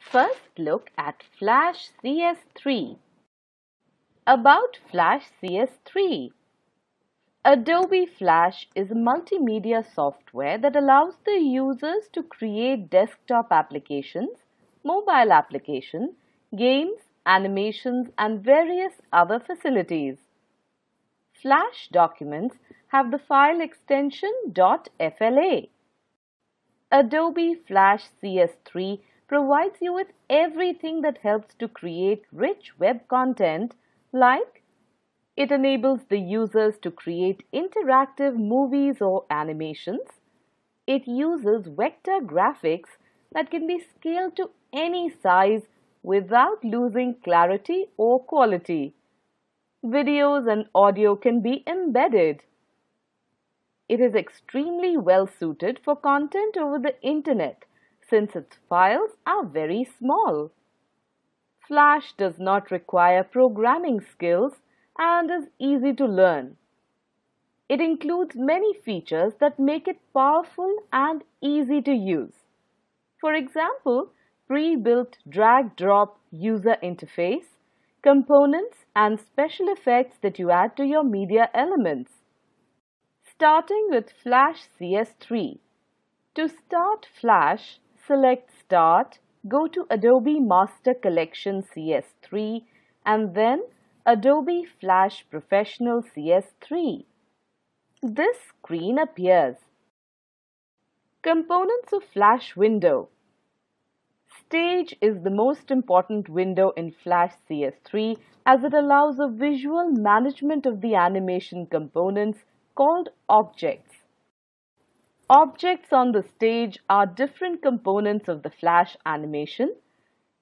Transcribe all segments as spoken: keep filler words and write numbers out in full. First, look at Flash C S three. About Flash C S three. Adobe Flash is a multimedia software that allows the users to create desktop applications, mobile applications, games, animations, and various other facilities. Flash documents have the file extension .fla. Adobe Flash C S three provides you with everything that helps to create rich web content, like it enables the users to create interactive movies or animations. It uses vector graphics that can be scaled to any size without losing clarity or quality. Videos and audio can be embedded. It is extremely well suited for content over the internet since its files are very small. Flash does not require programming skills and is easy to learn. It includes many features that make it powerful and easy to use. For example, pre-built drag-drop user interface, components and special effects that you add to your media elements. Starting with Flash C S three. To start Flash, select Start, go to Adobe Master Collection C S three and then Adobe Flash Professional C S three. This screen appears. Components of Flash window. Stage is the most important window in Flash C S three as it allows a visual management of the animation components called objects. Objects on the stage are different components of the Flash animation.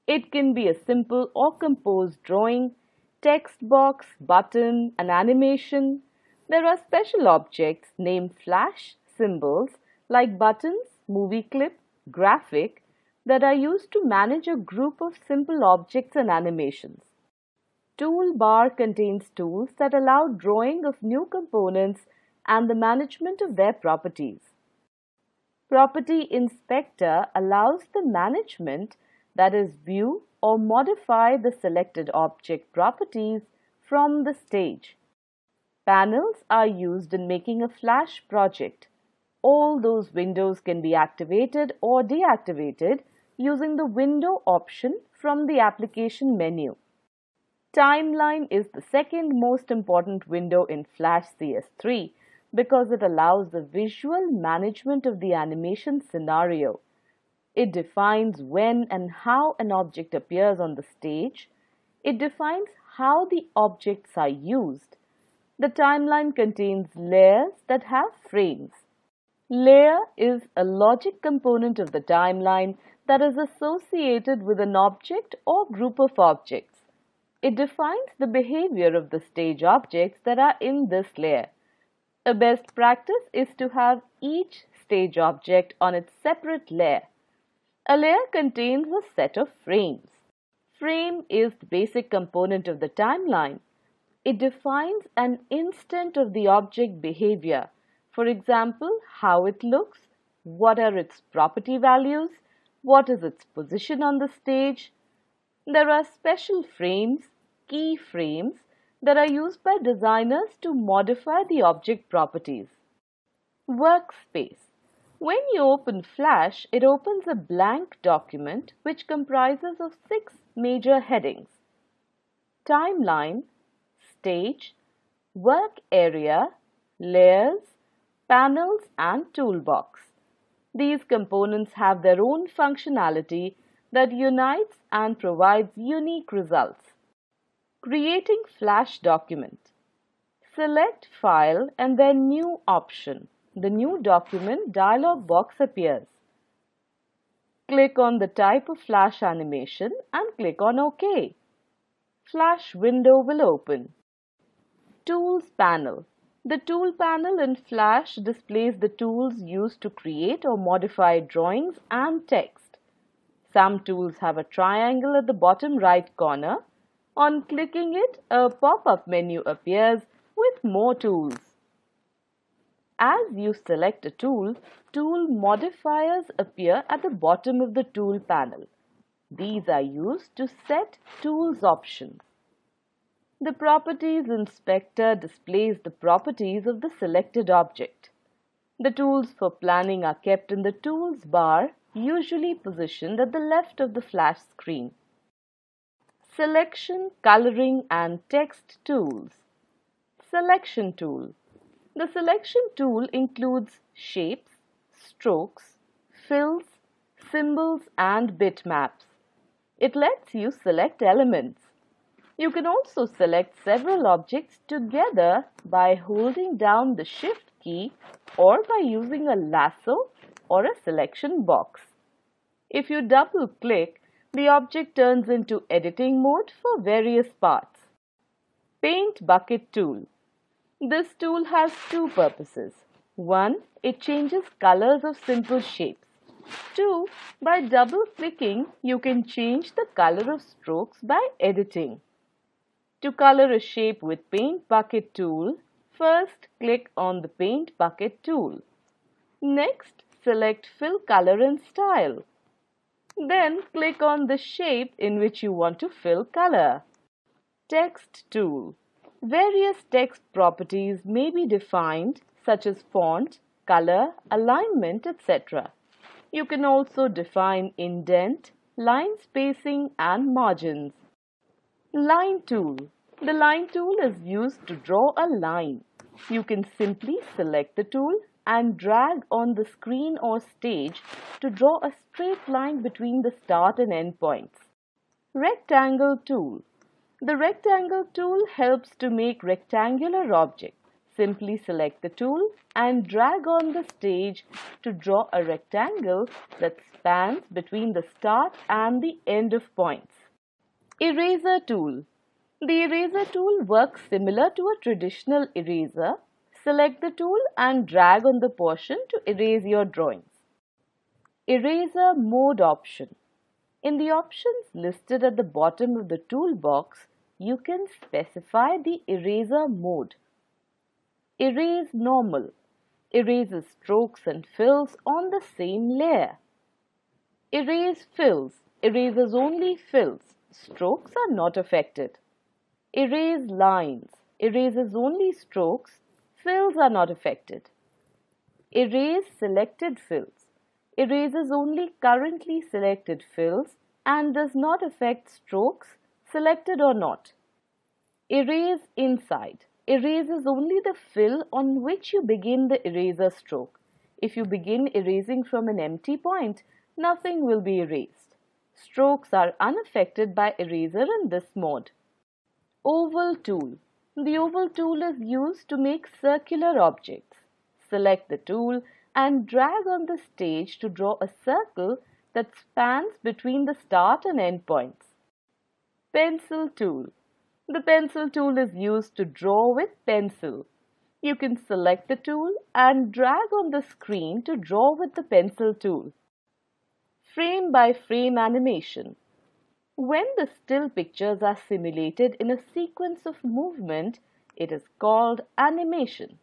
It can be a simple or composed drawing, text box, button, an animation. There are special objects named Flash symbols like buttons, movie clip, graphic, that are used to manage a group of simple objects and animations. Toolbar contains tools that allow drawing of new components and the management of their properties. Property Inspector allows the management, that is, view or modify the selected object properties from the stage. Panels are used in making a Flash project. All those windows can be activated or deactivated using the window option from the application menu. Timeline is the second most important window in Flash C S three because it allows the visual management of the animation scenario. It defines when and how an object appears on the stage. It defines how the objects are used. The timeline contains layers that have frames. Layer is a logic component of the timeline that is associated with an object or group of objects. It defines the behavior of the stage objects that are in this layer. A best practice is to have each stage object on its separate layer. A layer contains a set of frames. Frame is the basic component of the timeline. It defines an instant of the object behavior. For example, how it looks, what are its property values, what is its position on the stage. There are special frames, keyframes, that are used by designers to modify the object properties. Workspace. When you open Flash, it opens a blank document which comprises of six major headings: Timeline, Stage, Work Area, Layers, Panels and Toolbox. These components have their own functionality that unites and provides unique results. Creating Flash document. Select File and then New option. The New Document dialog box appears. Click on the type of Flash animation and click on OK. Flash window will open. Tools panel. The tool panel in Flash displays the tools used to create or modify drawings and text. Some tools have a triangle at the bottom right corner. On clicking it, a pop-up menu appears with more tools. As you select a tool, tool modifiers appear at the bottom of the tool panel. These are used to set tools options. The Properties Inspector displays the properties of the selected object. The tools for planning are kept in the tools bar, usually positioned at the left of the flash screen. Selection, Coloring and Text tools. Selection tool. The selection tool includes shapes, strokes, fills, symbols and bitmaps. It lets you select elements. You can also select several objects together by holding down the Shift key or by using a lasso or a selection box. If you double-click, the object turns into editing mode for various parts. Paint Bucket tool. This tool has two purposes. One, it changes colors of simple shapes. Two, by double-clicking, you can change the color of strokes by editing. To color a shape with Paint Bucket tool, first click on the Paint Bucket tool. Next, select Fill Color and Style. Then click on the shape in which you want to fill color. Text tool. Various text properties may be defined, such as font, color, alignment, et cetera. You can also define indent, line spacing, and margins. Line tool. The line tool is used to draw a line. You can simply select the tool and drag on the screen or stage to draw a straight line between the start and end points. Rectangle tool. The rectangle tool helps to make rectangular objects. Simply select the tool and drag on the stage to draw a rectangle that spans between the start and the end of points. Eraser tool. The eraser tool works similar to a traditional eraser. Select the tool and drag on the portion to erase your drawings. Eraser mode option. In the options listed at the bottom of the toolbox, you can specify the eraser mode. Erase normal. Erases strokes and fills on the same layer. Erase fills. Erases only fills. Strokes are not affected. Erase lines. Erases only strokes. Fills are not affected. Erase selected fills. Erases only currently selected fills and does not affect strokes, selected or not. Erase inside. Erases only the fill on which you begin the eraser stroke. If you begin erasing from an empty point, nothing will be erased. Strokes are unaffected by eraser in this mode. Oval tool. The oval tool is used to make circular objects. Select the tool and drag on the stage to draw a circle that spans between the start and end points. Pencil tool. The pencil tool is used to draw with pencil. You can select the tool and drag on the screen to draw with the pencil tool. Frame by frame animation. When the still pictures are simulated in a sequence of movement, it is called animation.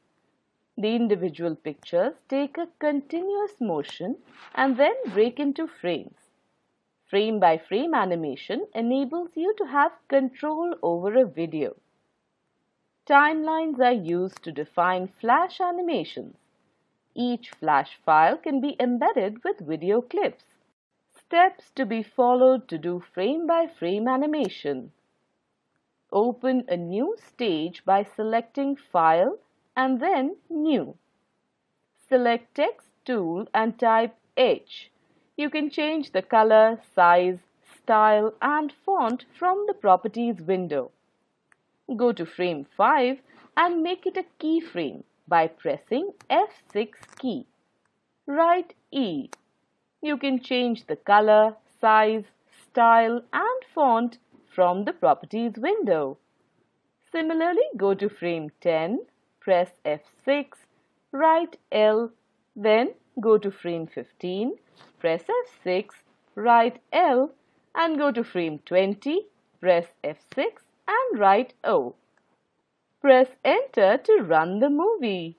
The individual pictures take a continuous motion and then break into frames. Frame by frame animation enables you to have control over a video. Timelines are used to define flash animations. Each flash file can be embedded with video clips. Steps to be followed to do frame-by-frame animation. Open a new stage by selecting File and then New. Select Text tool and type H. You can change the color, size, style and font from the Properties window. Go to frame five and make it a keyframe by pressing F six key. Write E. You can change the color, size, style and font from the Properties window. Similarly, go to frame ten, press F six, write L, then go to frame fifteen, press F six, write L and go to frame twenty, press F six and write O. Press Enter to run the movie.